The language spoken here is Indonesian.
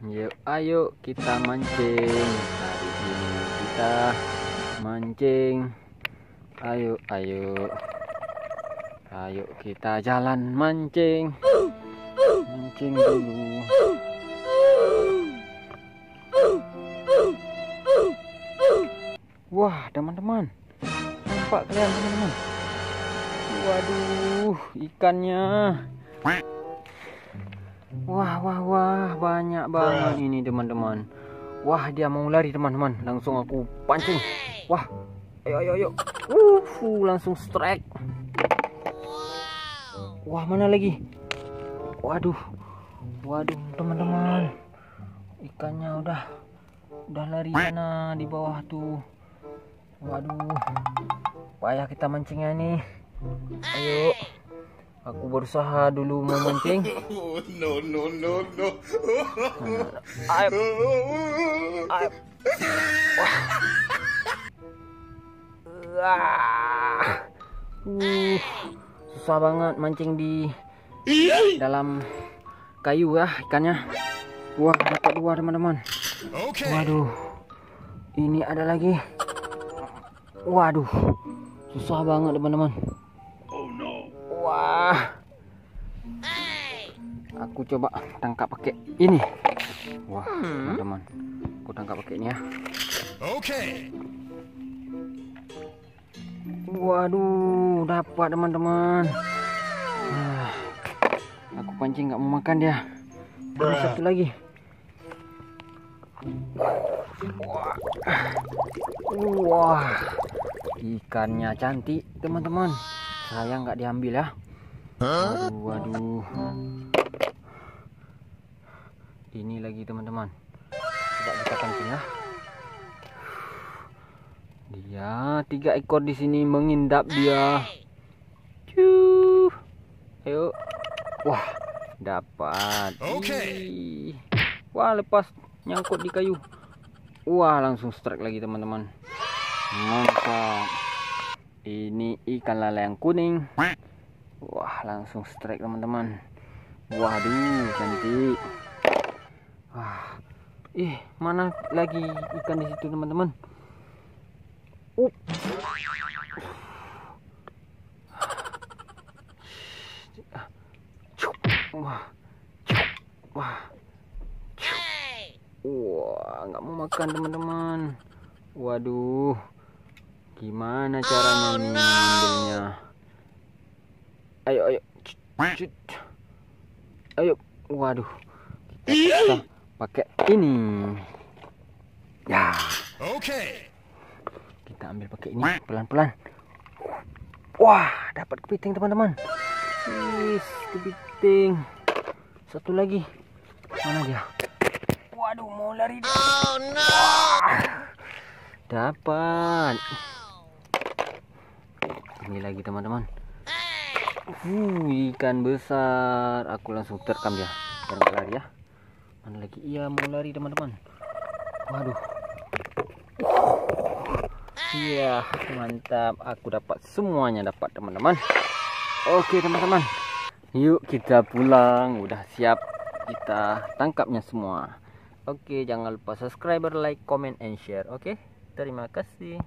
Yuk, ayo kita mancing. Hari ini kita mancing. Ayo, ayo. Ayo kita jalan mancing. Mancing dulu. Wah, teman-teman. Nampak kalian, teman-teman? Waduh, ikannya. Wah, wah, wah, banyak banget ini, teman-teman. Wah, dia mau lari, teman-teman. Langsung aku pancing. Wah. Ayo, ayo, ayo. Langsung strike. Wah, mana lagi? Waduh. Waduh, teman-teman. Ikannya udah lari sana di bawah tuh. Waduh. Payah kita mancingnya nih. Ayo. Aku berusaha dulu mau mancing. No, no, no, no. Ayo. Ayo. Wah. Susah banget mancing di dalam kayu ya ikannya. Wah, dapat dua, teman-teman. Waduh, ini ada lagi. Waduh, susah banget, teman-teman. Wah, aku coba tangkap pakai ini. Wah, teman-teman, aku tangkap pakainya. Oke. Waduh, dapat, teman-teman. Nah, aku pancing nggak mau makan dia. Ada satu lagi. Wah, ikannya cantik, teman-teman. Sayang nggak diambil ya. Waduh, waduh. Ini lagi, teman-teman. Coba kita pancing ya. Dia 3 ekor di sini mengindap dia. Cuh. Ayo. Wah, dapat. Oke. Wah, lepas nyangkut di kayu. Wah, langsung strike lagi, teman-teman. Mantap. Ini ikan lele yang kuning. Wah, langsung strike, teman-teman. Waduh, cantik. Wah. Mana lagi ikan di situ, teman-teman? Wah, nggak mau makan, teman-teman. Waduh, gimana caranya mengambilnya? Ayo, ayo, ayo. Waduh, kita pakai ini. Ya. Oke. Kita ambil pakai ini pelan-pelan. Wah, dapat kepiting, teman-teman. Kepiting. Satu lagi. Mana dia? Waduh, mau lari dia. Oh, no. Dapat. Ini lagi, teman-teman. Ikan besar. Aku langsung terkam dia. Jangan lari ya. Mana lagi? Iya, mau lari, teman-teman. Waduh. Iya, mantap. Aku dapat semuanya, dapat, teman-teman. Oke, teman-teman. Yuk kita pulang. Udah siap kita tangkapnya semua. Oke, jangan lupa subscribe, like, comment, and share. Oke, terima kasih.